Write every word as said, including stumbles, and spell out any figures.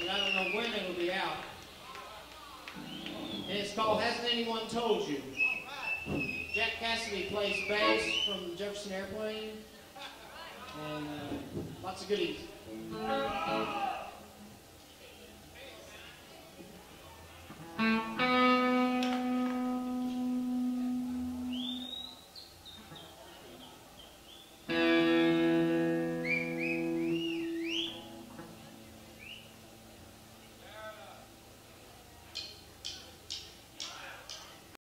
and I don't know when it'll be out. And it's called Hasn't Anyone Told You? Jack Cassidy plays bass from Jefferson Airplane, and uh, lots of goodies.